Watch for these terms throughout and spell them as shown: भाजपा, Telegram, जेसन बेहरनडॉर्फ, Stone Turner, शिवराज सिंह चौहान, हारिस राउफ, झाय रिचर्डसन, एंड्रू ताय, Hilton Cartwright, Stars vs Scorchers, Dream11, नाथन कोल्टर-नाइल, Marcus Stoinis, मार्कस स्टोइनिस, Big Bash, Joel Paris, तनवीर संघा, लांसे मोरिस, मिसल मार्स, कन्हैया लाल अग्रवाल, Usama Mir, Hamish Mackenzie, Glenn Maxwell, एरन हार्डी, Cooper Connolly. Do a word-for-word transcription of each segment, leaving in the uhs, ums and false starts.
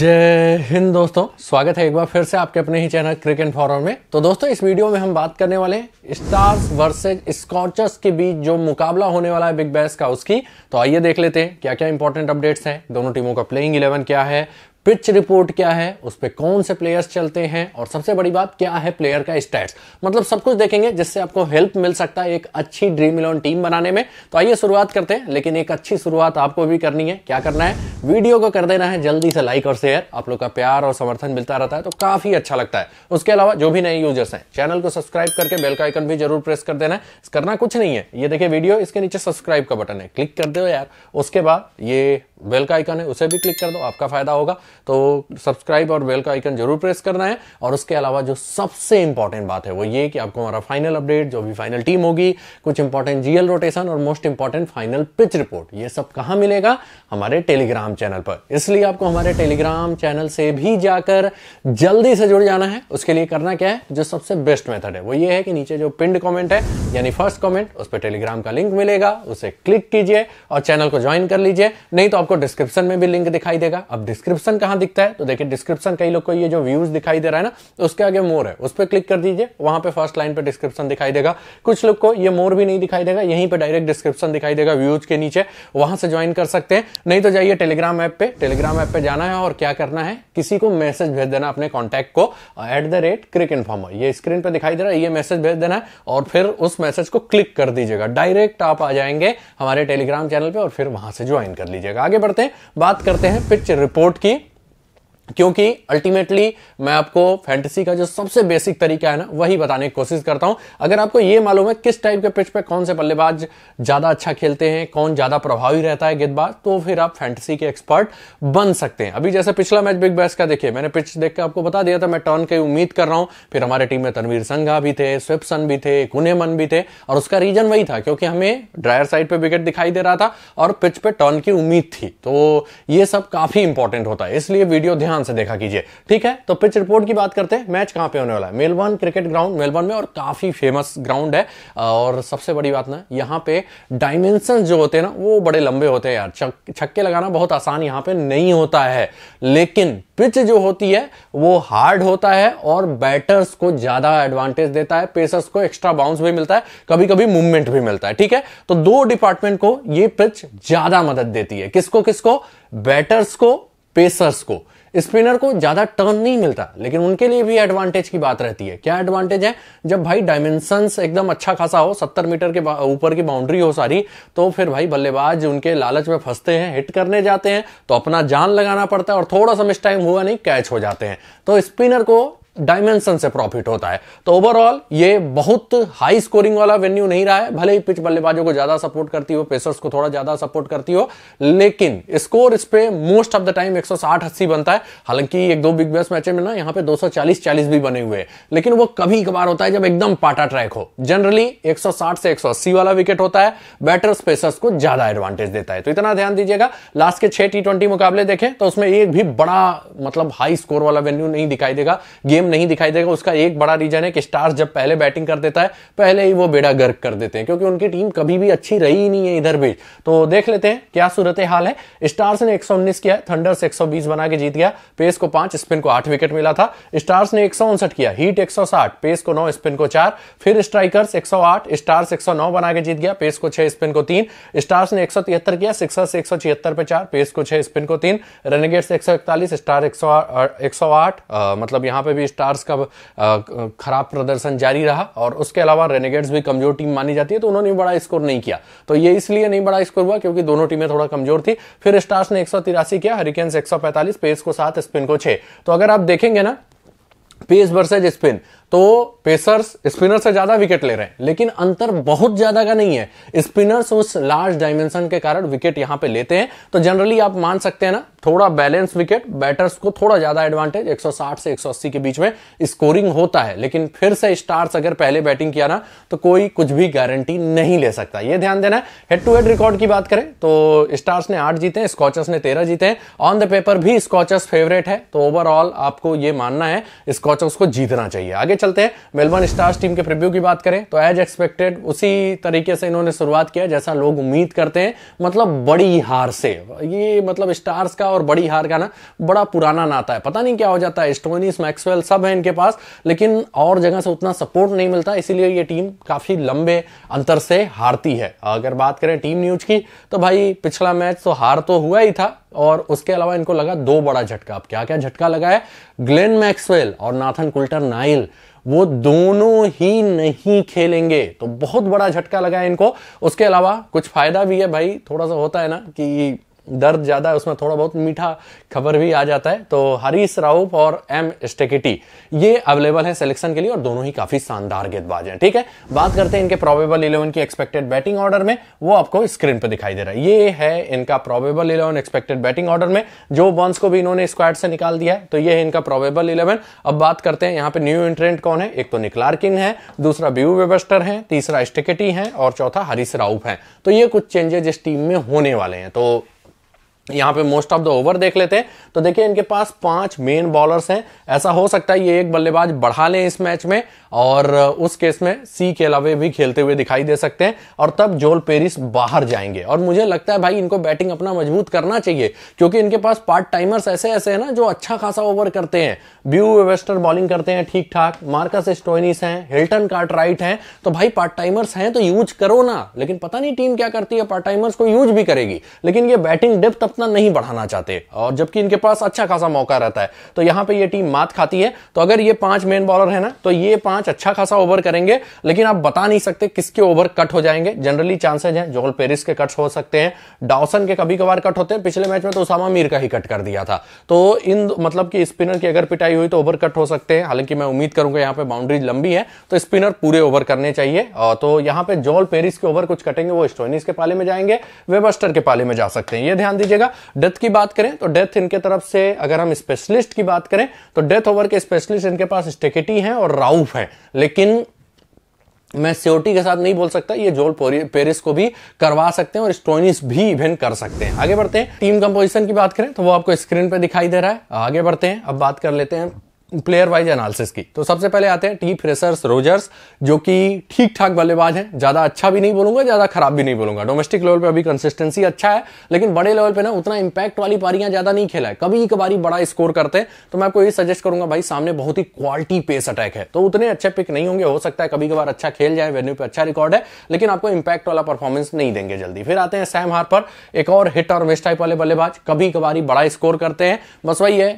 जय हिंद दोस्तों, स्वागत है एक बार फिर से आपके अपने ही चैनल क्रिकेट इन फॉरम में। तो दोस्तों, इस वीडियो में हम बात करने वाले हैं स्टार्स वर्सेस स्कॉर्चर्स के बीच जो मुकाबला होने वाला है बिग बैश का, उसकी। तो आइए देख लेते हैं क्या क्या इंपॉर्टेंट अपडेट्स हैं, दोनों टीमों का प्लेइंग इलेवन क्या है, पिच रिपोर्ट क्या है, उस पर कौन से प्लेयर्स चलते हैं, और सबसे बड़ी बात क्या है प्लेयर का स्टैट्स। मतलब सब कुछ देखेंगे जिससे आपको हेल्प मिल सकता है एक अच्छी ड्रीम इलेवन टीम बनाने में। तो आइए शुरुआत करते हैं, लेकिन एक अच्छी शुरुआत आपको भी करनी है। क्या करना है, वीडियो को कर देना है जल्दी से लाइक और शेयर। आप लोग का प्यार और समर्थन मिलता रहता है तो काफी अच्छा लगता है। उसके अलावा जो भी नए यूजर्स हैं, चैनल को सब्सक्राइब करके बेल का आइकन भी जरूर प्रेस कर देना है। करना कुछ नहीं है, ये देखिए वीडियो, इसके नीचे सब्सक्राइब का बटन है, क्लिक कर दो यार। उसके बाद ये बेल का आइकन है, उसे भी क्लिक कर दो, आपका फायदा होगा। तो सब्सक्राइब और बेल का आइकन जरूर प्रेस करना है। और उसके अलावा जो सबसे इंपॉर्टेंट बात है वो ये कि आपको हमारा फाइनल अपडेट, जो भी फाइनल टीम होगी, कुछ इंपॉर्टेंट जीएल रोटेशन और most important final pitch report, ये सब कहां मिलेगा? हमारे टेलीग्राम चैनल पर। इसलिए आपको हमारे टेलीग्राम चैनल से भी जाकर जल्दी से जुड़ जाना है। उसके लिए करना क्या है, जो सबसे बेस्ट मेथड है वो ये है कि नीचे जो पिन कॉमेंट है, यानी फर्स्ट कॉमेंट, उस पर टेलीग्राम का लिंक मिलेगा, उसे क्लिक कीजिए और चैनल को ज्वाइन कर लीजिए। नहीं तो आपको डिस्क्रिप्शन में भी लिंक दिखाई देगा। अब डिस्क्रिप्शन कहां दिखता है, तो देखिए डिस्क्रिप्शन, कई लोग को ये जो व्यूज दिखाई दे रहा है ना, तो उसके आगे मोर है, उस पर क्लिक कर दीजिए, वहां पे फर्स्ट लाइन पे डिस्क्रिप्शन दिखाई देगा। कुछ लोग को ये मोर भी नहीं दिखाई देगा, यहीं पे डायरेक्ट डिस्क्रिप्शन दिखाई देगा व्यूज के नीचे, वहां से ज्वाइन कर सकते हैं। नहीं तो जाइए टेलीग्राम ऐप पे, टेलीग्राम ऐप पे जाना है और क्या करना है, किसी को मैसेज भेज देना अपने कॉन्टैक्ट को at the rate Crick Informer, ये स्क्रीन पर दिखाई दे रहा है, ये मैसेज भेज देना है और फिर उस मैसेज को क्लिक कर दीजिएगा, डायरेक्ट आप आ जाएंगे हमारे टेलीग्राम चैनल पर और फिर वहां से ज्वाइन कर लीजिएगा। आगे बढ़ते हैं, बात करते हैं पिच रिपोर्ट की, क्योंकि अल्टीमेटली मैं आपको फैंटेसी का जो सबसे बेसिक तरीका है ना, वही बताने की कोशिश करता हूं। अगर आपको ये मालूम है किस टाइप के पिच पे कौन से बल्लेबाज ज्यादा अच्छा खेलते हैं, कौन ज्यादा प्रभावी रहता है गेंदबाज, तो फिर आप फैंटेसी के एक्सपर्ट बन सकते हैं। अभी जैसे पिछला मैच बिग बैश का देखिए, मैंने पिच देख के आपको बता दिया था मैं टर्न की उम्मीद कर रहा हूं। फिर हमारे टीम में तनवीर संघा भी थे, स्विपसन भी थे, कुनेमन भी थे, और उसका रीजन वही था क्योंकि हमें ड्रायर साइड पर विकेट दिखाई दे रहा था और पिच पे टर्न की उम्मीद थी। तो ये सब काफी इंपॉर्टेंट होता है, इसलिए वीडियो ध्यान से देखा कीजिए, ठीक है। तो पिच रिपोर्ट की बात करते हैं, मैच कहां पे होने वाला है, मेलबर्न क्रिकेट ग्राउंड, मेलबर्न में, और काफी फेमस ग्राउंड है। और सबसे बड़ी बात ना, यहां पे डायमेंशन जो होते हैं ना, वो बड़े लंबे होते हैं यार, छक्के लगाना बहुत आसान यहां पे नहीं होता है, लेकिन पिच जो होती है वो हार्ड होता है और बैटर्स को ज्यादा एडवांटेज देता है, पेसर्स को एक्स्ट्रा बाउंस भी मिलता है, कभी कभी मूवमेंट भी मिलता है, ठीक है। तो दो डिपार्टमेंट को ये पिच ज्यादा मदद देती है, किसको किसको, बैटर्स को, पेसर्स को। स्पिनर को ज्यादा टर्न नहीं मिलता, लेकिन उनके लिए भी एडवांटेज की बात रहती है। क्या एडवांटेज है, जब भाई डायमेंशंस एकदम अच्छा खासा हो, सत्तर मीटर के ऊपर की बाउंड्री हो सारी, तो फिर भाई बल्लेबाज उनके लालच में फंसते हैं, हिट करने जाते हैं तो अपना जान लगाना पड़ता है और थोड़ा सा मिस टाइम हुआ नहीं कैच हो जाते हैं। तो स्पिनर को डायमेंशन से प्रॉफिट होता है। तो ओवरऑल ये बहुत हाई स्कोरिंग वाला वेन्यू नहीं रहा है, भले ही पिच बल्लेबाजों को ज्यादा सपोर्ट करती हो, पेसर्स को थोड़ा ज्यादा सपोर्ट करती हो, लेकिन स्कोर इस पे मोस्ट ऑफ द टाइम एक सौ साठ अस्सी बनता है। हालांकि एक दो बिग बैश मैच में ना यहाँ पे दो सौ चालीस चालीस भी बने हुए हैं, लेकिन वो कभी कभार होता है जब एकदम पाटा ट्रैक हो। जनरली एक सौ साठ से एक सौ अस्सी वाला विकेट होता है, बैटर्स पेसर्स को ज्यादा एडवांटेज देता है। तो इतना ध्यान दीजिएगा। लास्ट के छह टी ट्वेंटी मुकाबले देखें तो उसमें एक भी बड़ा मतलब हाई स्कोर वाला वेन्यू नहीं दिखाई देगा, गेम नहीं दिखाई देगा। उसका एक बड़ा रीजन है कि स्टार्स जब पहले बैटिंग कर देता है, पहले ही वो बेड़ा गर्क कर देते हैं, क्योंकि उनकी टीम कभी भी अच्छी रही ही नहीं है इधर भी। तो देख लेते हैं क्या सूरत हाल है। स्टार्स ने एक सौ उन्नीस किया, थंडर्स एक सौ बीस बना के जीत गया, पेस को पांच स्पिन को आठ विकेट मिला था। स्टार्स ने एक सौ उनसठ किया, हीट एक सौ साठ, पेस को नौ स्पिन को चार। फिर स्ट्राइकर्स एक सौ आठ, स्टार्स एक सौ नौ बना के जीत गया, पेस को छह स्पिन को तीन। स्टार्स ने एक सौ तिहत्तर किया, सिक्सर्स एक सौ छिहत्तर पे चार, पेस को छह स्पिन को तीन। रेनेगेट्स एक सौ इकतालीस, स्टार्स एक सौ आठ, मतलब यहां पे भी स्टार्स का खराब प्रदर्शन जारी रहा। और उसके अलावा रेनेगेट्स भी कमजोर टीम मानी जाती है, तो उन्होंने बड़ा स्कोर नहीं किया। तो ये इसलिए नहीं बड़ा स्कोर हुआ क्योंकि दोनों टीमें थोड़ा कमजोर थी। फिर स्टार्स ने एक सौ तिरासी किया, हरिकेन्स एक सौ पैंतालीस, पेस को सात, स्पिन को छह। तो अगर आप देखेंगे ना पेस वर्सेज स्पिन, तो पेसर्स स्पिनर से ज्यादा विकेट ले रहे हैं, लेकिन अंतर बहुत ज्यादा का नहीं है। स्पिनर्स उस लार्ज डायमेंशन के कारण विकेट यहां पे लेते हैं। तो जनरली आप मान सकते हैं ना, थोड़ा बैलेंस विकेट, बैटर्स को थोड़ा ज्यादा एडवांटेज, एक सौ साठ से एक सौ अस्सी के बीच में स्कोरिंग होता है। लेकिन फिर से स्टार्स अगर पहले बैटिंग किया ना, तो कोई कुछ भी गारंटी नहीं ले सकता, यह ध्यान देना है। हेड टू हेड रिकॉर्ड की बात करें तो स्टार्स ने आठ जीते हैं, स्कॉचर्स ने तेरह जीते हैं। ऑन द पेपर भी स्कॉचर्स फेवरेट है, तो ओवरऑल आपको यह मानना है स्कॉचर्स को जीतना चाहिए। आगे चलते हैं मेलबर्न स्टार्स टीम के प्रीव्यू की बात करें तो एज एक्सपेक्टेड उसी तरीके से इन्होंने शुरुआत किया जैसा लोग उम्मीद करते हैं, मतलब बड़ी हार से। ये मतलब स्टार्स का और बड़ी हार का ना बड़ा पुराना नाता है, पता नहीं क्या हो जाता है। स्टोइनिस, मैक्सवेल सब है इनके पास, लेकिन और जगह से उतना सपोर्ट नहीं मिलता, इसीलिए ये टीम काफी लंबे अंतर से हारती है। अगर बात करें टीम न्यूज की तो भाई पिछला मैच तो हार तो हुआ ही था और उसके अलावा इनको लगा दो बड़ा झटका। अब क्या क्या झटका लगा है, ग्लेन मैक्सवेल और नाथन कोल्टर-नाइल वो दोनों ही नहीं खेलेंगे, तो बहुत बड़ा झटका लगा है इनको। उसके अलावा कुछ फायदा भी है भाई, थोड़ा सा होता है ना कि दर्द ज्यादा है उसमें थोड़ा बहुत मीठा खबर भी आ जाता है। तो हारिस राउफ और एम स्टेकेटी ये अवेलेबल है सिलेक्शन के लिए और दोनों ही काफी शानदार गेंदबाज हैं। ठीक है, बात करते हैं इनके प्रोबेबल इलेवन की एक्सपेक्टेड बैटिंग ऑर्डर में, वो आपको स्क्रीन पे दिखाई दे रहा है। ये है इनका probable eleven expected batting order में, जो बॉन्स को भी इन्होंने स्क्वाड से निकाल दिया है, तो ये है इनका प्रोबेबल इलेवन। अब बात करते हैं यहाँ पे न्यू एंट्रेंट कौन है, एक तो निक लार्किन है, दूसरा ब्यू वेबस्टर है, तीसरा स्टेकेटी है और चौथा हारिस राउफ है। तो ये कुछ चेंजेस इस टीम में होने वाले हैं। तो यहाँ पे मोस्ट ऑफ द ओवर देख लेते हैं तो देखिए इनके पास पांच मेन बॉलर्स हैं, ऐसा हो सकता है ये एक बल्लेबाज बढ़ा लें इस मैच में और उस केस में सी के अलावा भी खेलते हुए दिखाई दे सकते हैं और तब जोएल पेरिस बाहर जाएंगे। और मुझे लगता है भाई इनको बैटिंग अपना मजबूत करना चाहिए क्योंकि इनके पास पार्ट टाइमर्स ऐसे ऐसे हैं ना जो अच्छा खासा ओवर करते हैं। ब्यू वेबस्टर बॉलिंग करते हैं ठीक ठाक, मार्कस स्टोइनिस हैं, हिल्टन कार्टराइट हैं, तो भाई पार्ट टाइमर्स हैं तो यूज करो ना। लेकिन पता नहीं टीम क्या करती है, पार्ट टाइमर्स को यूज भी करेगी लेकिन ये बैटिंग डेप्थ अपना नहीं बढ़ाना चाहते और जबकि इनके पास अच्छा खासा मौका रहता है, तो यहां पे ये टीम मात खाती है। तो अगर ये पांच मेन बॉलर है ना तो ये पांच अच्छा खासा ओवर करेंगे, लेकिन आप बता नहीं सकते किसके ओवर कट हो जाएंगे। जनरली चांसेज हैं जोएल पेरिस के कट्स हो सकते हैं, डॉसन के कभी कभार कट होते हैं, पिछले मैच में तो उसामा मीर का ही कट कर दिया था। तो इन मतलब कि स्पिनर की अगर पिटाई हुई तो ओवर कट हो सकते हैं, हालांकि मैं उम्मीद करूंगा यहाँ पे बाउंड्री लंबी है तो स्पिनर पूरे ओवर करने चाहिए। तो यहाँ पे जोएल पेरिस के ओवर कुछ कटेंगे वो स्टोइनिस के पाले में जाएंगे, वेबस्टर के पाले में जा सकते हैं, ये ध्यान दीजिए। डेथ की बात करें तो डेथ इनके तरफ से, अगर हम स्पेशलिस्ट की बात करें तो डेथ ओवर के स्पेशलिस्ट इनके पास स्टेकेटी हैं और राउफ हैं, लेकिन मैं सियोटी के साथ नहीं बोल सकता, ये जोएल पेरिस को भी करवा सकते हैं और स्टोइनिस भी इवेंट कर सकते हैं। आगे बढ़ते हैं, टीम कंपोजिशन की बात करें तो वो आपको स्क्रीन पर दिखाई दे रहा है। आगे बढ़ते हैं, अब बात कर लेते हैं प्लेयर वाइज एनालिसिस की। तो सबसे पहले आते हैं टी फ्रेशर्स रोजर्स, जो कि ठीक ठाक बल्लेबाज हैं, ज्यादा अच्छा भी नहीं बोलूंगा ज्यादा खराब भी नहीं बोलूंगा। डोमेस्टिक लेवल पे अभी कंसिस्टेंसी अच्छा है लेकिन बड़े लेवल पे ना उतना इंपैक्ट वाली पारियां ज्यादा नहीं खेला है, कभी कभार बड़ा स्कोर करते हैं। तो मैं आपको ये सजेस्ट करूंगा भाई, सामने बहुत ही क्वालिटी पेस अटैक है तो उतने अच्छे पिक नहीं होंगे, हो सकता है कभी कभार अच्छा खेल जाए, वेन्यू पे अच्छा रिकॉर्ड है लेकिन आपको इंपैक्ट वाला परफॉर्मेंस नहीं देंगे जल्दी। फिर आते हैं सैम हार्पर, एक और हिट और मिस टाइप वाले बल्लेबाज, कभी कभार बड़ा स्कोर करते हैं, बस वही है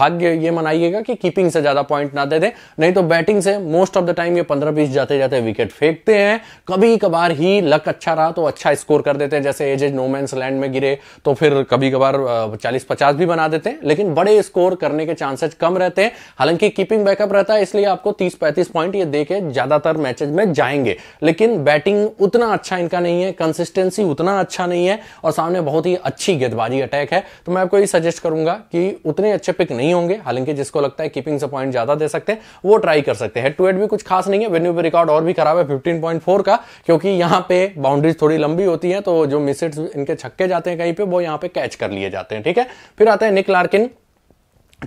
भाग्य ये मनाइएगा कि कीपिंग से ज्यादा पॉइंट ना दे दे, नहीं तो बैटिंग से मोस्ट ऑफ द टाइम ये पंद्रह बीस जाते जाते विकेट फेंकते हैं। कभी कभार ही लक अच्छा रहा तो अच्छा स्कोर कर देते हैं, जैसे एजेज नोमैन्स लैंड में गिरे तो फिर कभी कभार चालीस पचास भी बना देते हैं, लेकिन बड़े स्कोर करने के चांसेस कम रहते हैं। हालांकि कीपिंग बैकअप रहता है इसलिए आपको तीस पैंतीस पॉइंट ये देके ज्यादातर मैचेज में जाएंगे, लेकिन बैटिंग उतना अच्छा इनका नहीं है, कंसिस्टेंसी उतना अच्छा नहीं है और सामने बहुत ही अच्छी गेंदबाजी अटैक है। तो मैं आपको ये सजेस्ट करूंगा कि उतने अच्छे पिक नहीं होंगे, हालांकि जिसको लगता है कीपिंग से पॉइंट ज्यादा दे सकते हैं वो ट्राई कर सकते हैं। हेड टू हेड भी कुछ खास नहीं है, वेन्यू पे रिकॉर्ड और भी खराब है पंद्रह पॉइंट चार का, क्योंकि यहां पे बाउंड्रीज थोड़ी लंबी होती है तो जो मिसेट्स इनके छक्के जाते हैं कहीं पे वो यहां पे कैच कर लिए जाते हैं। ठीक है, फिर आते हैं निक लार्किन,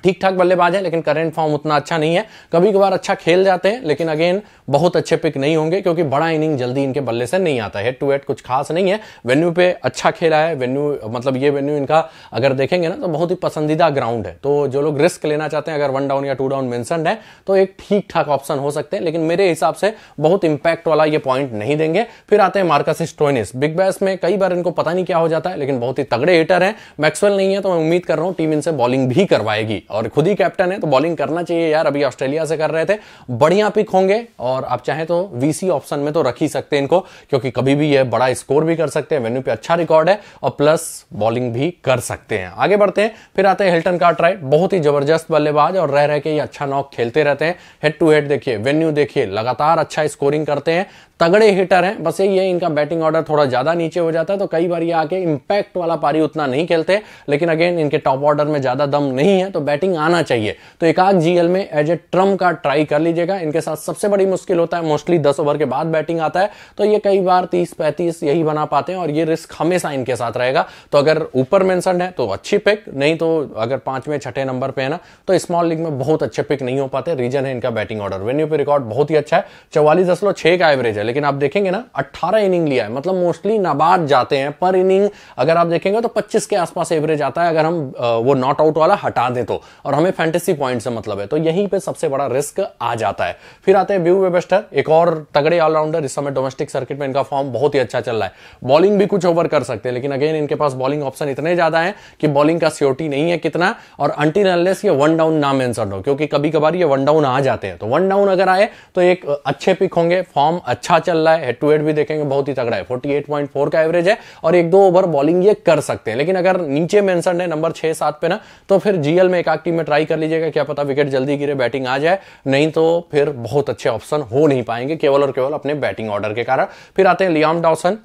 ठीक ठाक बल्लेबाज है लेकिन करंट फॉर्म उतना अच्छा नहीं है, कभी कभार अच्छा खेल जाते हैं लेकिन अगेन बहुत अच्छे पिक नहीं होंगे क्योंकि बड़ा इनिंग जल्दी इनके बल्ले से नहीं आता है। हेड टू हेड कुछ खास नहीं है, वेन्यू पे अच्छा खेला है, वेन्यू मतलब ये वेन्यू इनका अगर देखेंगे ना तो बहुत ही पसंदीदा ग्राउंड है, तो जो लोग रिस्क लेना चाहते हैं अगर वन डाउन या टू डाउन मेंशन्ड है तो एक ठीक ठाक ऑप्शन हो सकते हैं, लेकिन मेरे हिसाब से बहुत इंपैक्ट वाला ये पॉइंट नहीं देंगे। फिर आते हैं मार्कस स्टोइनिस, बिग बैश में कई बार इनको पता नहीं क्या हो जाता है लेकिन बहुत ही तगड़े हिटर है। मैक्सवेल नहीं है तो मैं उम्मीद कर रहा हूँ टीम इनसे बॉलिंग भी करवाएगी और खुद ही कैप्टन है तो बॉलिंग करना चाहिए यार, अभी ऑस्ट्रेलिया से कर रहे थे, बढ़िया पिक होंगे और आप चाहे तो वीसी ऑप्शन में तो रख ही सकते हैं इनको क्योंकि कभी भी ये बड़ा स्कोर भी कर सकते हैं, वेन्यू पे अच्छा रिकॉर्ड है और प्लस बॉलिंग भी कर सकते हैं। आगे बढ़ते हैं, फिर आते हैं हिल्टन कार्टराइट, बहुत ही जबरदस्त बल्लेबाज और रह रह के ये अच्छा नॉक खेलते रहते हैं। हेड टू हेड देखिए, वेन्यू देखिए, लगातार अच्छा स्कोरिंग करते हैं, तगड़े हिटर हैं, बस यही है इनका बैटिंग ऑर्डर थोड़ा ज्यादा नीचे हो जाता है, तो कई बार ये आके इंपैक्ट वाला पारी उतना नहीं खेलते, लेकिन अगेन इनके टॉप ऑर्डर में ज्यादा दम नहीं है, तो बैटिंग आना चाहिए। तो एक आग जीएल में एज ए ट्रम का ट्राई कर लीजिएगा, इनके साथ सबसे बड़ी मुश्किल होता है मोस्टली दस ओवर के बाद बैटिंग आता है, तो ये कई बार तीस पैंतीस यही बना पाते हैं और ये रिस्क हमेशा इनके साथ रहेगा। तो अगर ऊपर मेंशन्ड है तो अच्छी पिक, नहीं तो अगर पांचवें छठे नंबर पे है ना तो स्मॉल लीग में बहुत अच्छे पिक नहीं हो पाते। रीजन है इनका बैटिंग ऑर्डर, वेन्यू पे रिकॉर्ड बहुत ही अच्छा है, चौवालीस दशमलव छह का एवरेज है, लेकिन आप देखेंगे ना अठारह इनिंग लिया है, मतलब मोस्टली नाबाद जाते हैं पर इनिंग। अगर आप देखेंगे तो पच्चीस के आसपास एवरेज आता है अगर हम वो नॉट आउट वाला हटा दें तो, और हमें फैंटेसी पॉइंट से मतलब है, तो यहीं पे सबसे बड़ा रिस्क आ जाता है। फिर आते हैं बिग बैस्टर, एक और तगड़े ऑलराउंडर, इस समय डोमेस्टिक सर्किट में इनका फॉर्म बहुत ही अच्छा चल रहा है, बॉलिंग भी कुछ ओवर कर सकते हैं, लेकिन अगेन इनके पास बॉलिंग ऑप्शन इतने ज्यादा है कि बॉलिंग का सियोरिटी नहीं है कितना, और अनटिल अनलेस ये वन डाउन ना मेंशन हो, क्योंकि कभी कभार ये वन डाउन आ जाते हैं, तो वन डाउन अगर आए तो एक अच्छे पिक होंगे। फॉर्म अच्छा चल रहा है, हेड टू हेड भी देखेंगे बहुत ही तगड़ा है, अड़तालीस पॉइंट चार का एवरेज है और एक दो ओवर बॉलिंग ये कर सकते हैं, लेकिन अगर नीचे मेंशन है नंबर छह सात पे ना तो फिर जीएल में एक आग टीम में ट्राई कर लीजिएगा, क्या पता विकेट जल्दी गिरे बैटिंग आ जाए, नहीं तो फिर बहुत अच्छे ऑप्शन हो नहीं पाएंगे केवल और केवल अपने बैटिंग ऑर्डर के कारण। फिर आते हैं लियाम डॉसन,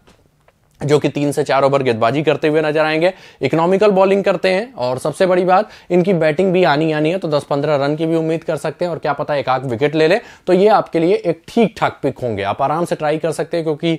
जो कि तीन से चार ओवर गेंदबाजी करते हुए नजर आएंगे, इकोनॉमिकल बॉलिंग करते हैं और सबसे बड़ी बात इनकी बैटिंग भी आनी आनी है, तो दस पंद्रह रन की भी उम्मीद कर सकते हैं, और क्या पता एक आग विकेट ले ले, तो ये आपके लिए एक ठीक ठाक पिक होंगे, आप आराम से ट्राई कर सकते हैं, क्योंकि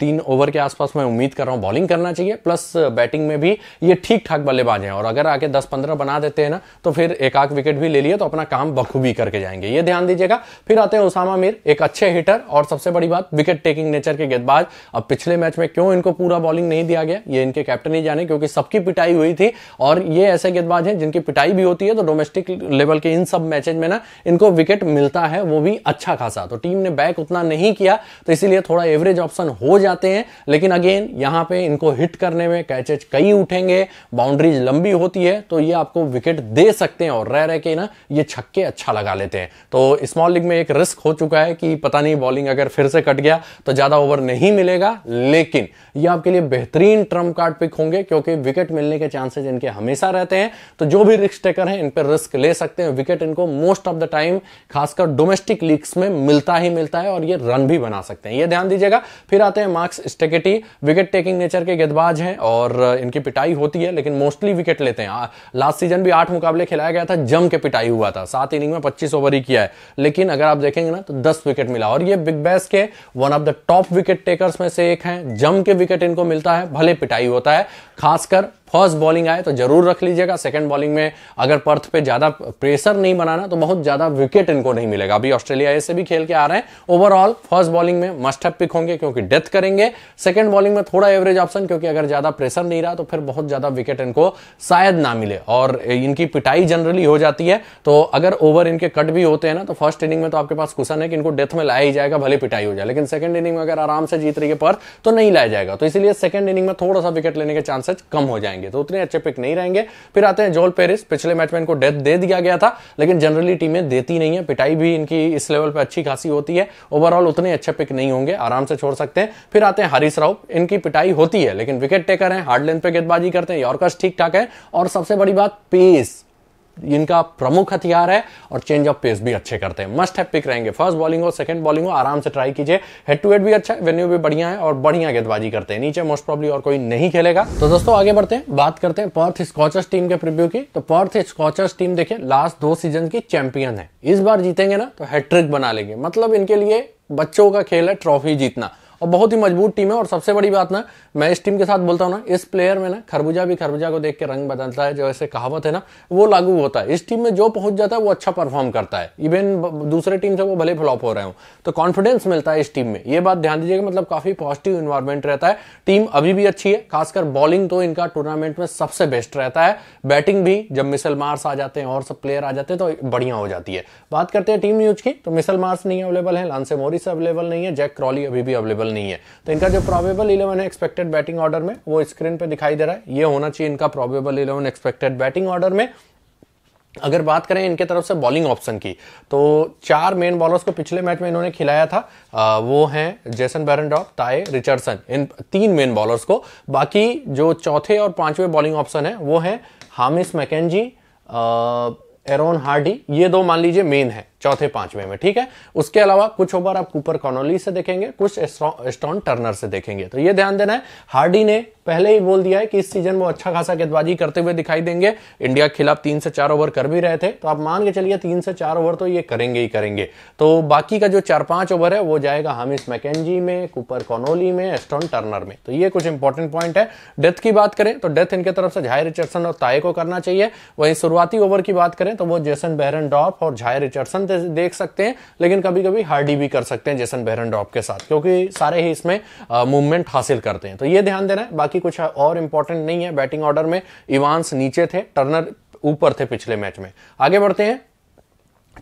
तीन ओवर के आसपास मैं उम्मीद कर रहा हूँ बॉलिंग करना चाहिए, प्लस बैटिंग में भी ये ठीक ठाक बल्लेबाज हैं, और अगर आके दस पंद्रह बना देते हैं ना तो फिर एक आग विकेट भी ले लिए तो अपना काम बखूबी करके जाएंगे, ये ध्यान दीजिएगा। फिर आते हैं उसामा मीर, एक अच्छे हिटर और सबसे बड़ी बात विकेट टेकिंग नेचर के गेंदबाज। अब पिछले मैच में क्यों इनको पूरा बॉलिंग नहीं दिया गया ये इनके कैप्टन ही जाने, क्योंकि सबकी पिटाई हुई थी और ये ऐसे गेंदबाज हैं जिनकी पिटाई भी होती है, तो डोमेस्टिक लेवल के इन सब मैचेज में ना इनको विकेट मिलता है वो भी अच्छा खासा, तो टीम ने बैक उतना नहीं किया, तो इसीलिए थोड़ा एवरेज ऑप्शन हो जाते हैं, लेकिन अगेन यहां पे इनको हिट करने में कैचेज कई उठेंगे, बाउंड्रीज लंबी होती है, तो ये आपको विकेट दे सकते हैं और रह रह के ना ये छक्के अच्छा लगा लेते हैं। तो स्मॉल लीग में एक रिस्क हो चुका है कि पता नहीं बॉलिंग अगर फिर से कट गया तो ज्यादा ओवर नहीं मिलेगा, लेकिन यह आपके लिए बेहतरीन ट्रम्प कार्ड पिक होंगे, क्योंकि विकेट मिलने के चांसेस इनके हमेशा रहते हैं, तो जो भी रिस्क टेकर हैं इन पर रिस्क ले सकते हैं। विकेट इनको मोस्ट ऑफ द टाइम खासकर डोमेस्टिक लीग्स में मिलता ही मिलता है और ये रन भी बना सकते हैं, ये ध्यान दीजिएगा। फिर आते हैं Mark Steketee, wicket taking nature के गेंदबाज हैं और इनकी पिटाई होती है लेकिन मोस्टली विकेट लेते हैं। लास्ट सीजन भी आठ मुकाबले खिलाया गया था, जम के पिटाई हुआ था, सात इनिंग में पच्चीस ओवर ही किया है, लेकिन अगर आप देखेंगे ना तो दस विकेट मिला, और ये बिग बैश के one of the top wicket takers में से एक है, जम के विकेट इनको मिलता है, भले पिटाई होता है, खासकर फर्स्ट बॉलिंग आए तो जरूर रख लीजिएगा, सेकंड बॉलिंग में अगर पर्थ पे ज्यादा प्रेशर नहीं बनाना तो बहुत ज्यादा विकेट इनको नहीं मिलेगा। अभी ऑस्ट्रेलिया ऐसे भी खेल के आ रहे हैं, ओवरऑल फर्स्ट बॉलिंग में मस्ट हैव पिक होंगे क्योंकि डेथ करेंगे, सेकंड बॉलिंग में थोड़ा एवरेज ऑप्शन, क्योंकि अगर ज्यादा प्रेशर नहीं रहा तो फिर बहुत ज्यादा विकेट इनको शायद ना मिले, और इनकी पिटाई जनरली हो जाती है, तो अगर ओवर इनके कट भी होते हैं ना तो फर्स्ट इनिंग में तो आपके पास कुशन है कि इनको डेथ में लाया ही जाएगा भले पिटाई हो जाए, लेकिन सेकंड इनिंग में अगर आराम से जीत रही है पर्थ तो नहीं लाया जाएगा, तो इसीलिए सेकंड इनिंग में थोड़ा सा विकेट लेने के चांसेस कम हो जाएंगे, तो उतने अच्छे पिक नहीं रहेंगे। फिर आते हैं जोएल पेरिस, पिछले मैच में इनको डेथ दे दिया गया था लेकिन जनरली टीमें देती नहीं है, पिटाई भी इनकी इस लेवल पे अच्छी खासी होती है, ओवरऑल उतने अच्छे पिक नहीं होंगे, आराम से छोड़ सकते हैं। फिर आते हैं हारिस राउफ, इनकी पिटाई होती है लेकिन विकेट टेकर हैं, हार्ड लेंथ पे गेंदबाजी करते हैं, यॉर्कर्स ठीक ठाक है, और सबसे बड़ी बात पेस इनका प्रमुख हथियार है और चेंज ऑफ पेस भी अच्छे करते हैं, मस्ट हैव पिक रहेंगे, फर्स्ट बॉलिंग हो सेकंड बॉलिंग हो आराम से ट्राई कीजिए, हेड टू हेड भी अच्छा है, वेन्यू भी बढ़िया है और बढ़िया गेंदबाजी करते हैं, नीचे मोस्ट प्रॉब्ली और कोई नहीं खेलेगा। तो दोस्तों आगे बढ़ते हैं, बात करते हैं पर्थ स्कॉचर्स टीम के प्रीव्यू की। तो पर्थ स्कॉचर्स टीम देखिए लास्ट दो सीजन की चैंपियन है, इस बार जीतेंगे ना तो हैट्रिक बना लेंगे, मतलब इनके लिए बच्चों का खेल है ट्रॉफी जीतना, और बहुत ही मजबूत टीम है, और सबसे बड़ी बात ना मैं इस टीम के साथ बोलता हूँ ना, इस प्लेयर में ना खरबूजा भी खरबूजा को देख के रंग बदलता है, जो ऐसे कहावत है ना वो लागू होता है, इस टीम में जो पहुंच जाता है वो अच्छा परफॉर्म करता है, इवन दूसरे टीम से वो भले फ्लॉप हो रहे हो, तो कॉन्फिडेंस मिलता है इस टीम में, ये बात ध्यान दीजिएगा, मतलब काफी पॉजिटिव इन्वायरमेंट रहता है, टीम अभी भी अच्छी है, खासकर बॉलिंग तो इनका टूर्नामेंट में सबसे बेस्ट रहता है, बैटिंग भी जब मिसल मार्स आ जाते हैं और सब प्लेयर आ जाते हैं तो बढ़िया हो जाती है। बात करते हैं टीम न्यूज की, तो मिसल मार्स नहीं अवेलेबल है, लांसे मोरिस अवेलेबल नहीं है, जैक क्रॉली अभी भी अवेलेबल नहीं है, तो इनका जो प्रोबेबल इलेवन है एक्सपेक्टेड बैटिंग ऑर्डर में वो स्क्रीन पे दिखाई दे रहा है, ये होना चाहिए इनका probable eleven expected batting order में। अगर बात करें इनके तरफ से बॉलिंग ऑप्शन की, तो चार मेन बॉलर्स को पिछले मैच में इन्होंने खिलाया था, आ, वो हैं जेसन बैरनडॉफ, टाय, रिचर्डसन, इन तीन मेन बॉलर्स को, बाकी जो चौथे और पांचवें बॉलिंग ऑप्शन है वो है हामिश मैकेंजी, एरोन हार्डी, ये दो मान लीजिए मेन है। चौथे पांचवें में, ठीक है। उसके अलावा कुछ ओवर आप कूपर कॉनोली से देखेंगे, कुछ स्टोन टर्नर से देखेंगे। तो ये ध्यान देना है, हार्डी ने पहले ही बोल दिया है कि इस सीजन वो अच्छा खासा गेंदबाजी करते हुए दिखाई देंगे। इंडिया के खिलाफ तीन से चार ओवर कर भी रहे थे, तो आप मान के चलिए तीन से चार ओवर तो ये करेंगे ही करेंगे। तो बाकी का जो चार पांच ओवर है वो जाएगा हामिश मैकेंजी में, कूपर कॉनोली में, स्टोन टर्नर में। तो ये कुछ इंपॉर्टेंट पॉइंट है। डेथ की बात करें तो डेथ इनके तरफ से झाय रिचर्डसन और ताये को करना चाहिए। वहीं शुरुआती ओवर की बात करें तो वो जेसन बेहरनडॉर्फ और झाय रिचर्डसन देख सकते हैं, लेकिन कभी कभी हार्डी भी कर सकते हैं जेसन बेहरनडॉर्फ के साथ, क्योंकि सारे ही इसमें मूवमेंट हासिल करते हैं। तो ये ध्यान देना है। बाकी कुछ और इंपॉर्टेंट नहीं है। बैटिंग ऑर्डर में इवांस नीचे थे, टर्नर ऊपर थे पिछले मैच में। आगे बढ़ते हैं,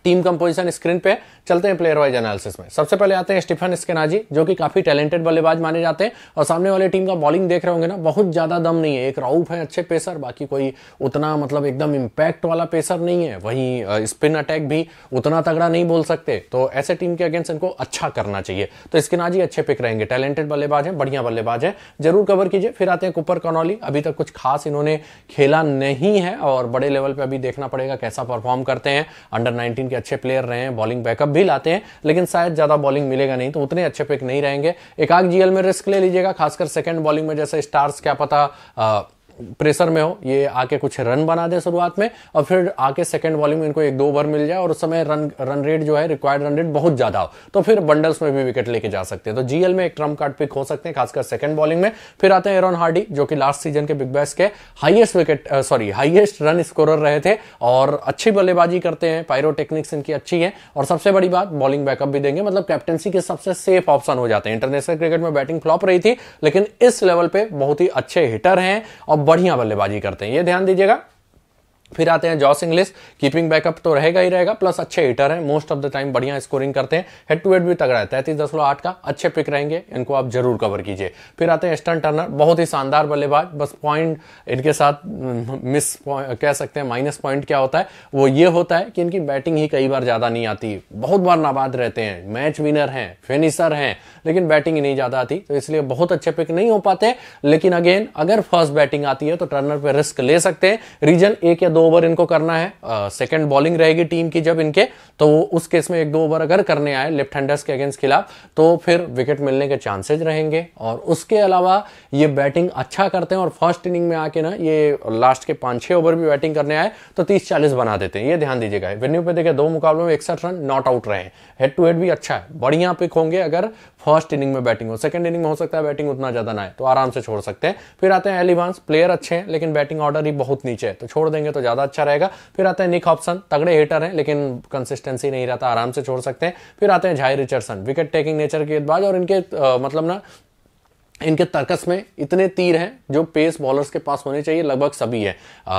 टीम कंपोजिशन स्क्रीन पे चलते हैं, प्लेयर वाइज एनालिसिस में। सबसे पहले आते हैं स्टीफन एस्किनाजी, जो कि काफी टैलेंटेड बल्लेबाज माने जाते हैं। और सामने वाली टीम का बॉलिंग देख रहे होंगे ना, बहुत ज्यादा दम नहीं है। एक राउफ है अच्छे पेसर, बाकी कोई उतना मतलब एकदम इम्पैक्ट वाला पेसर नहीं है। वहीं स्पिन अटैक भी उतना तगड़ा नहीं बोल सकते। तो ऐसे टीम के अगेंस्ट इनको अच्छा करना चाहिए। तो एस्किनाजी अच्छे पिक रहेंगे, टैलेंटेड बल्लेबाज है, बढ़िया बल्लेबाज है, जरूर कवर कीजिए। फिर आते हैं कूपर कॉनोली, अभी तक कुछ खास इन्होंने खेला नहीं है और बड़े लेवल पर अभी देखना पड़ेगा कैसा परफॉर्म करते हैं। अंडर नाइनटीन के अच्छे प्लेयर रहे हैं, बॉलिंग बैकअप भी लाते हैं, लेकिन शायद ज्यादा बॉलिंग मिलेगा नहीं, तो उतने अच्छे पिक नहीं रहेंगे। एक आग जीएल में रिस्क ले लीजिएगा, खासकर सेकंड बॉलिंग में, जैसे स्टार्स क्या पता आ, प्रेशर में हो, ये आके कुछ रन बना दे शुरुआत में और फिर आके सेकंड बॉलिंग में इनको एक दो ओवर मिल जाए और उस समय रन रन रेट जो है, रिक्वायर्ड रन रेट बहुत ज्यादा हो, तो फिर बंडल्स में भी विकेट लेके जा सकते हैं। तो जीएल में एक ट्रम्प कार्ड पिक हो सकते हैं, खासकर सेकंड बॉलिंग में। फिर आते हैं एरन हार्डी, जो कि लास्ट सीजन के बिग बैश के highest wicket sorry highest run scorer रहे थे और अच्छी बल्लेबाजी करते हैं, पायरो टेक्निक्स इनकी अच्छी है और सबसे बड़ी बात बॉलिंग बैकअप भी देंगे, मतलब कैप्टेंसी के सबसे सेफ ऑप्शन हो जाते हैं। इंटरनेशनल क्रिकेट में बैटिंग फ्लॉप रही थी, लेकिन इस लेवल पे बहुत ही अच्छे हिटर हैं और बढ़िया बल्लेबाजी करते हैं, ये ध्यान दीजिएगा। फिर आते हैं जॉश इंग्लिस, कीपिंग बैकअप तो रहेगा ही रहेगा, प्लस अच्छे हिटर हैं, मोस्ट ऑफ द टाइम बढ़िया स्कोरिंग करते हैं, हेड टू हेड भी तगड़ा है, तैतीस दशमलव आठ का अच्छे पिक रहेंगे, इनको आप जरूर कवर कीजिए। फिर आते हैं स्टन टर्नर, बहुत ही शानदार बल्लेबाज, बस पॉइंट इनके साथ मिस कह सकते हैं, माइनस पॉइंट क्या होता है वो ये होता है कि इनकी बैटिंग ही कई बार ज्यादा नहीं आती, बहुत बार नाबाद रहते हैं, मैच विनर हैं, फिनिशर हैं, लेकिन बैटिंग ही नहीं ज्यादा आती, तो इसलिए बहुत अच्छे पिक नहीं हो पाते। लेकिन अगेन अगर फर्स्ट बैटिंग आती है तो टर्नर पर रिस्क ले सकते हैं। रीजन एक या दो ओवर इनको करना है, सेकंड बॉलिंग रहेगी टीम की जब इनके, तो उस केस में एक दो ओवर अगर करने आए लेफ्ट हैंडर्स के अगेंस्ट खिलाफ तो फिर विकेट मिलने के चांसेस रहेंगे। और उसके अलावा ये बैटिंग अच्छा करते हैं और फर्स्ट इनिंग में आके ना ये लास्ट के पांच छह ओवर भी बैटिंग करने आए तो तीस चालीस बना देते हैं, ये ध्यान दीजिएगा। वेन्यू पे देखे दो मुकाबलों में इकसठ रन नॉट आउट रहे, हेड टू हेड भी अच्छा है, बढ़िया पिक होंगे अगर फर्स्ट इनिंग में बैटिंग हो। सेकंड इनिंग में हो सकता है बैटिंग उतना ज्यादा ना है, तो आराम से छोड़ सकते हैं। फिर आते हैं एलिवांस, प्लेयर अच्छे हैं लेकिन बैटिंग ऑर्डर ही बहुत नीचे है, तो छोड़ देंगे तो ज्यादा अच्छा रहेगा। फिर आते हैं निक ऑप्शन, तगड़े हिटर हैं लेकिन कंसिस्टेंसी नहीं रहता, आराम से छोड़ सकते हैं। फिर आते हैं झाय रिचर्डसन, wicket taking nature के गेंदबाज और इनके आ, मतलब ना इनके तर्कस में इतने तीर हैं जो पेस बॉलर्स के पास होने चाहिए, लगभग सभी है,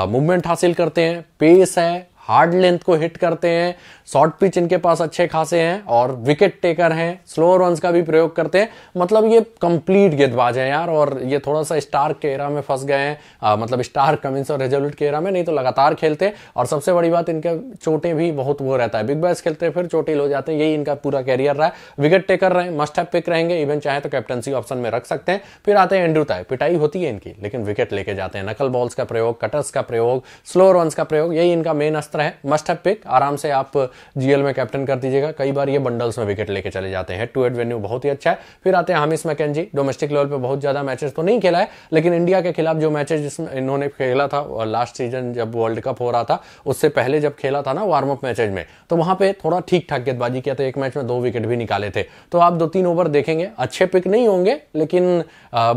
मूवमेंट हासिल करते हैं, पेस है, हार्ड लेंथ को हिट करते हैं, शॉर्ट पिच इनके पास अच्छे खासे हैं और विकेट टेकर हैं, स्लो रन्स का भी प्रयोग करते हैं, मतलब ये कंप्लीट गेंदबाज हैं यार। और ये थोड़ा सा स्टार के एरा में फंस गए हैं, मतलब स्टार कमिंस और रेजोल्यूट के एरा में, नहीं तो लगातार खेलते। और सबसे बड़ी बात इनके चोटें भी बहुत वो रहता है, बिग बैश खेलते हैं फिर चोटिल हो जाते हैं, यही इनका पूरा कैरियर रहा है। विकेट टेकर रहे, मस्ट हैव पिक रहेंगे, इवन चाहे तो कैप्टनसी ऑप्शन में रख सकते हैं। फिर आते हैं एंड्रू ताय, पिटाई होती है इनकी लेकिन विकेट लेके जाते हैं, नकल बॉल्स का प्रयोग, कटर्स का प्रयोग, स्लो रन्स का प्रयोग, यही इनका मेन है। मस्ट हैव पिक, आराम से आप जीएल में कैप्टन कर दीजिएगा, कई बार ये बंडल्स में विकेट लेके चले जाते हैं, टू हेड वेन्यू बहुत ही अच्छा है। फिर आते हैं हामिश मैकेंजी, डोमेस्टिक लेवल पे बहुत ज्यादा मैचेस तो नहीं खेला है लेकिन इंडिया के खिलाफ जो मैचेस इन्होंने खेला था लास्ट सीजन जब वर्ल्ड कप हो रहा था उससे पहले जब खेला था ना वार्म अप मैचेज में, तो वहां पे थोड़ा ठीक ठाक गेंदबाजी किया था, एक मैच में दो विकेट भी निकाले थे। तो आप दो तीन ओवर देखेंगे, अच्छे पिक नहीं होंगे लेकिन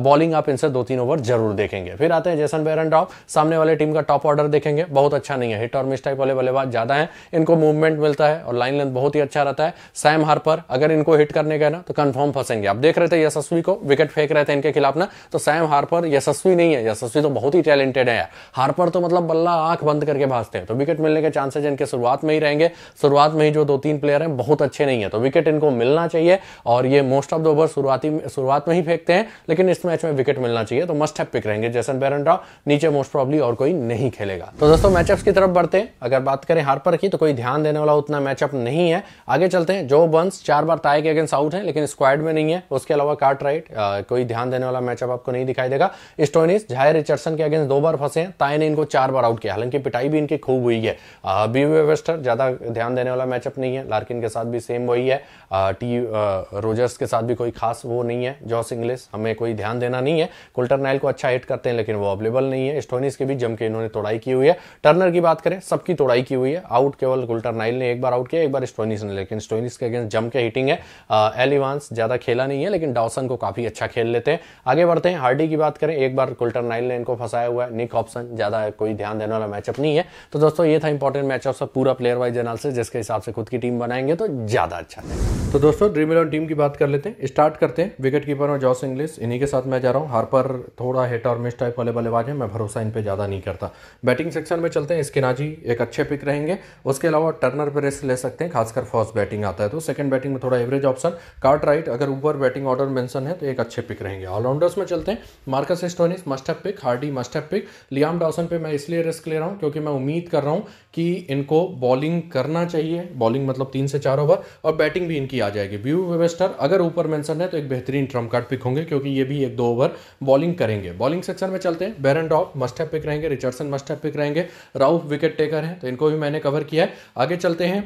बॉलिंग आप इनसे दो तीन ओवर जरूर देखेंगे। फिर आते हैं जेसन बेहरनडॉर्फ, सामने वाले टीम का टॉप ऑर्डर देखेंगे, बहुत अच्छा नहीं है, हिट और मिस टाइप वाले बल्लेबाज ज्यादा हैं, इनको मूवमेंट मिलता है और लाइन लेंथ बहुत ही अच्छा रहता है। सैम हार्पर, अगर इनको हिट करने गए ना तो कंफर्म फंसेंगे, आप देख रहे थे यशस्वी को विकेट फेंक रहे थे इनके खिलाफ ना, तो सैम हार्पर यशस्वी नहीं है, यशस्वी तो बहुत ही टैलेंटेड है यार, हार्पर तो मतलब बल्ला आंख बंद करके भागते हैं, तो विकेट मिलने के चांसेज इनके शुरुआत में ही रहेंगे। शुरुआत में ही जो दो तीन प्लेयर हैं बहुत अच्छे नहीं है, तो विकेट इनको मिलना चाहिए और ये मोस्ट ऑफ द ओवर शुरुआती शुरुआत में ही फेंकते हैं, लेकिन इस मैच में विकेट मिलना चाहिए, तो मस्ट हैव पिक रहेंगे जेसन बेहरनडॉर्फ, नीचे मोस्ट प्रॉब्ली और कोई नहीं खेलेगा। तो दोस्तों मैचअप्स की तरफ बढ़ते हैं। अगर अगर बात करें हार्पर की तो कोई ध्यान देने वाला उतना मैचअप नहीं है। आगे चलते हैं, जो बंस चार बार टाई के अगेंस्ट आउट है लेकिन स्क्वाड में नहीं है। उसके अलावा कार्टराइट कोई ध्यान देने वाला मैचअप आपको नहीं दिखाई देगा। स्टोइनिस झाय रिचर्डसन के अगेंस्ट दो बार फंसे हैं, टाई ने इनको चार बार आउट किया, हालांकि पिटाई भी इनकी खूब हुई है। बीवी वेस्टर ज्यादा ध्यान देने वाला मैचअप नहीं है, लार्किन के साथ भी सेम वही है, टी रोजर्स के साथ भी कोई खास वो नहीं है। जॉश इंग्लिस हमें कोई ध्यान देना नहीं है। कोल्टर-नाइल को अच्छा हिट करते हैं लेकिन वो अवेलेबल नहीं है। स्टोइनिस के भी जम के इन्होंने तोड़ाई की हुई है। टर्नर की बात करें सबकी तोड़ाई की हुई है, आउट केवल कोल्टर-नाइल ने एक बार आउट किया, एक बार स्टोइनिस ने, लेकिन स्टोइनिस के अगेंस्ट जम के हिटिंग है। एलिवांस ज्यादा खेला नहीं है लेकिन डॉसन को काफी अच्छा खेल लेते हैं। आगे बढ़ते हैं, हार्डी की बात करें एक बार कोल्टर-नाइल ने इनको फंसाया हुआ है। निक ऑप्शन ज्यादा कोई ध्यान देने वाला मैचअप नहीं है। तो दोस्तों ये था इंपॉर्टेंट मैचअप, पूरा प्लेयर वाइज एनालिसिस जिसके हिसाब से खुद की टीम बनाएंगे तो ज्यादा अच्छा है। तो दोस्तों ड्रीम इलेवन टीम की बात कर लेते हैं। स्टार्ट करते हैं विकेटकीपर और जॉश इंग्लिस, इन्हीं के साथ मैं जा रहा हूँ। हार्पर थोड़ा हिट और मिस टाइप वाले बल्लेबाज है, मैं भरोसा इन पे ज़्यादा नहीं करता। बैटिंग सेक्शन में चलते हैं, एस्किनाजी एक अच्छे पिक रहेंगे। उसके अलावा टर्नर पर रेस्ट ले सकते हैं, खासकर फर्स्ट बैटिंग आता है तो। सेकंड बैटिंग में थोड़ा एवरेज ऑप्शन, कार्टराइट अगर ऊपर बैटिंग ऑर्डर मेंशन है तो एक अच्छे पिक रहेंगे। ऑलराउंडर्स में चलते हैं, मार्कस स्टोइनिस must have pick, Hardie must have pick. Liam Dawson पे मैं इसलिए रिस्क ले रहा हूँ क्योंकि मैं उम्मीद कर रहा हूँ कि इनको बॉलिंग करना चाहिए, बॉलिंग मतलब तीन से चार ओवर, और बैटिंग भी इनकी आ जाएगी। व्यू वेस्टर अगर ऊपर मेंशन है तो एक बेहतरीन ट्रम्प कार्ड पिक होंगे क्योंकि ये भी एक दो ओवर बॉलिंग करेंगे। बॉलिंग सेक्शन में चलते हैं, Behrendorff must have pick रहेंगे, रिचर्डसन मस्ट हैव पिक रहेंगे, राउफ विकेट टेकर हैं तो इनको भी मैंने कवर किया है। आगे चलते हैं,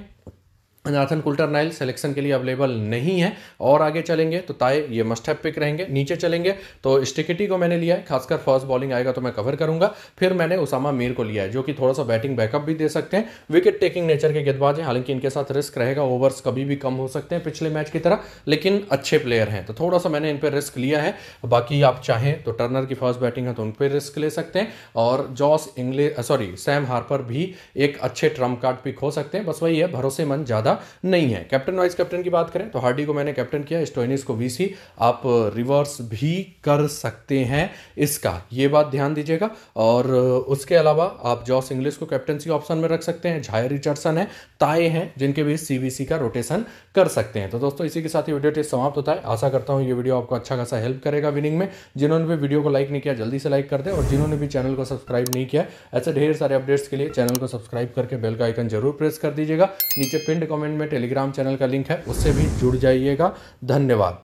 नाथन कोल्टर-नाइल सिलेक्शन के लिए अवेलेबल नहीं है। और आगे चलेंगे तो ताय ये मस्ट हैव पिक रहेंगे। नीचे चलेंगे तो स्टिकिटी को मैंने लिया है, खासकर फर्स्ट बॉलिंग आएगा तो मैं कवर करूंगा। फिर मैंने उसामा मीर को लिया है जो कि थोड़ा सा बैटिंग बैकअप भी दे सकते हैं, विकेट टेकिंग नेचर के गेंदबाज हैं, हालांकि इनके साथ रिस्क रहेगा, ओवर्स कभी भी कम हो सकते हैं पिछले मैच की तरह, लेकिन अच्छे प्लेयर हैं तो थोड़ा सा मैंने इन पर रिस्क लिया है। बाकी आप चाहें तो टर्नर की फर्स्ट बैटिंग है तो उन पर रिस्क ले सकते हैं, और Josh Inglis sorry Sam Harper भी एक अच्छे ट्रम्प कार्ड पिक हो सकते हैं। बस वही है, भरोसेमंद ज़्यादा नहीं है। कैप्टन वाइस कैप्टन की बात करें तो हार्डी को मैंने कैप्टन किया, स्टोइनिस को वीसी, आप रिवर्स भी कर सकते हैं इसका, ये बात ध्यान दीजिएगा। और उसके अलावा आप जॉश इंग्लिस को कैप्टनसी ऑप्शन में रख सकते हैं। झाय रिचर्डसन है, ताए हैं, जिनके बीच सीवीसी का रोटेशन कर सकते हैं। तो दोस्तों इसी के साथ ये वीडियो टेस्ट समाप्त होता है। आशा करता हूँ ये वीडियो आपको अच्छा खासा हेल्प करेगा विनिंग में। जिन्होंने भी वीडियो को लाइक नहीं किया जल्दी से लाइक कर दें, और जिन्होंने भी चैनल को सब्सक्राइब नहीं किया ऐसे ढेर सारे अपडेट्स के लिए चैनल को सब्सक्राइब करके बेल का आइकन जरूर प्रेस कर दीजिएगा। नीचे पिन कमेंट में टेलीग्राम चैनल का लिंक है, उससे भी जुड़ जाइएगा। धन्यवाद।